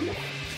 Yeah.